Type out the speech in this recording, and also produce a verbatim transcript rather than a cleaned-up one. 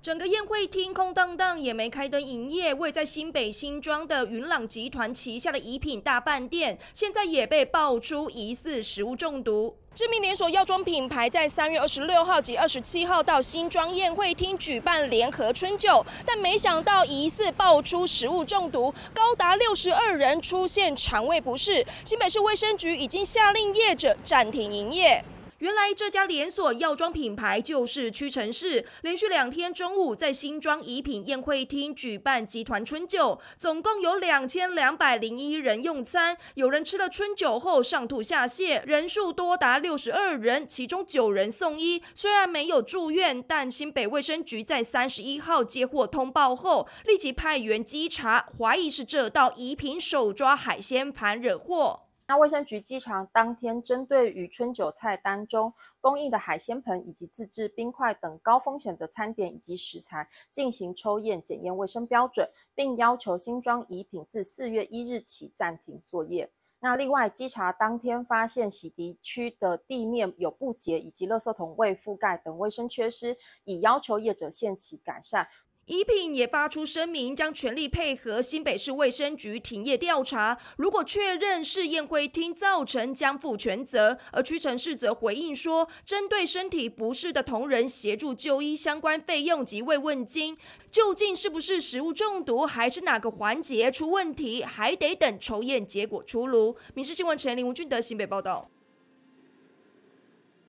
整个宴会厅空荡荡，也没开灯营业。位在新北新庄的云朗集团旗下的宜品大饭店，现在也被爆出疑似食物中毒。 知名连锁药妆品牌在三月二十六号及二十七号到新庄宴会厅举办联合春酒，但没想到疑似爆出食物中毒，高达六十二人出现肠胃不适。新北市卫生局已经下令业者暂停营业。 原来这家连锁药妆品牌就是屈臣氏，连续两天中午在新庄宜品宴会厅举办集团春酒，总共有两千两百零一人用餐。有人吃了春酒后上吐下泻，人数多达六十二人，其中九人送医。虽然没有住院，但新北卫生局在三十一号接获通报后，立即派员稽查，怀疑是这道宜品手抓海鲜盘惹祸。 那卫生局稽查当天针对于春酒菜单中供应的海鲜盆以及自制冰块等高风险的餐点以及食材进行抽验检验卫生标准，并要求新庄宜品自四月一日起暂停作业。那另外稽查当天发现洗涤区的地面有不洁以及垃圾桶未覆盖等卫生缺失，已要求业者限期改善。 宜品也发出声明，将全力配合新北市卫生局停业调查。如果确认是宴会厅造成，将负全责。而屈臣氏则回应说，针对身体不适的同仁协助就医相关费用及慰问金，究竟是不是食物中毒，还是哪个环节出问题，还得等抽验结果出炉。民视新闻陈林吴俊德新北报道。